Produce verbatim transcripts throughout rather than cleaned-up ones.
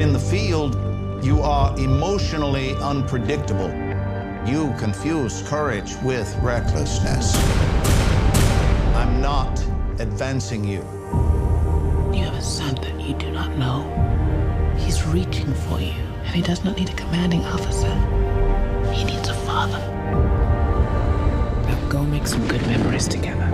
In the field, you are emotionally unpredictable. You confuse courage with recklessness. I'm not advancing you. You have a son that you do not know. He's reaching for you, and he does not need a commanding officer. He needs a father. Now go make some good memories together.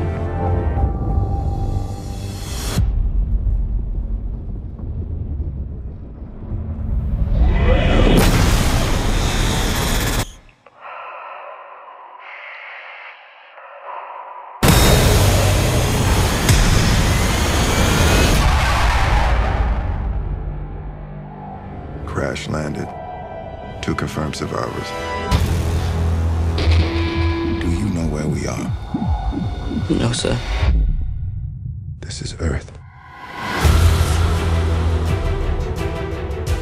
Crash landed. Two confirmed survivors. Do you know where we are? No, sir. This is Earth.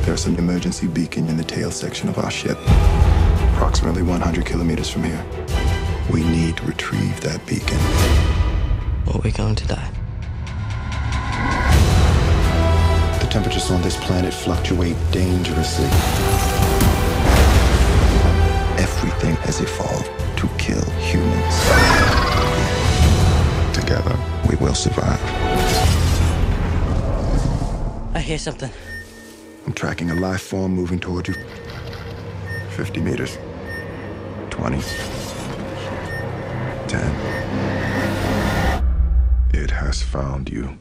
There's an emergency beacon in the tail section of our ship, approximately one hundred kilometers from here. We need to retrieve that beacon. Or we're going to die. Temperatures on this planet fluctuate dangerously. Everything has evolved to kill humans. Together, we will survive. I hear something. I'm tracking a life form moving toward you. fifty meters. twenty. ten. It has found you.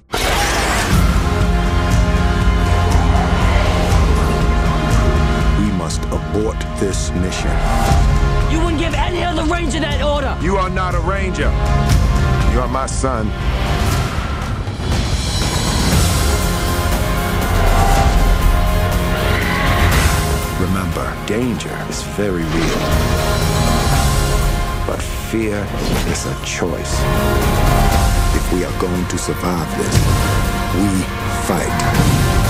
Abort this mission. You wouldn't give any other ranger that order. You are not a ranger. You are my son. Remember, danger is very real. But fear is a choice. If we are going to survive this, we fight.